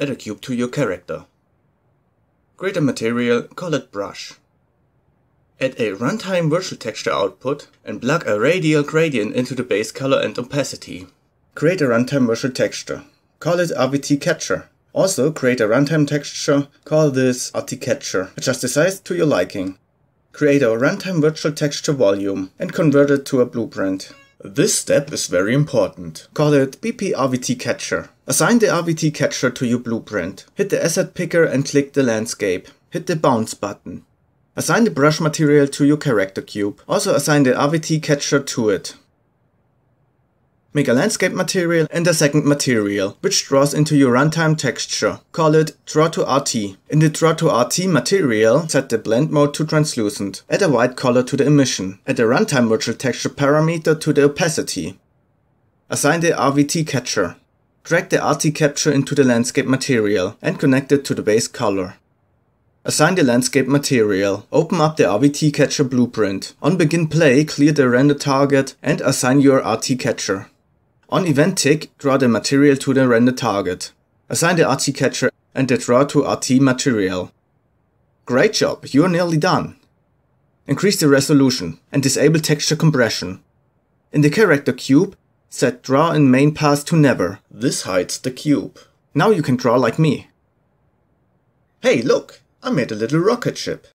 Add a cube to your character. Create a material, call it brush. Add a runtime virtual texture output and plug a radial gradient into the base color and opacity. Create a runtime virtual texture. Call it RVT Catcher. Also create a runtime texture, call this RT Catcher. Adjust the size to your liking. Create a runtime virtual texture volume and convert it to a blueprint. This step is very important. Call it BP RVT Catcher. Assign the RVT Catcher to your blueprint. Hit the asset picker and click the landscape. Hit the bounce button. Assign the brush material to your character cube. Also assign the RVT Catcher to it. Make a landscape material and a second material, which draws into your runtime texture. Call it Draw to RT. In the Draw to RT material, set the blend mode to translucent. Add a white color to the emission. Add a runtime virtual texture parameter to the opacity. Assign the RVT Catcher. Drag the RT Catcher into the landscape material and connect it to the base color. Assign the landscape material. Open up the RVT Catcher blueprint. On Begin Play, clear the render target and assign your RT Catcher. On Event Tick, draw the material to the render target. Assign the RT Catcher and the Draw to RT material. Great job, you are nearly done. Increase the resolution and disable texture compression. In the character cube, set Draw in Main Path to Never. This hides the cube. Now you can draw like me. Hey, look! I made a little rocket ship.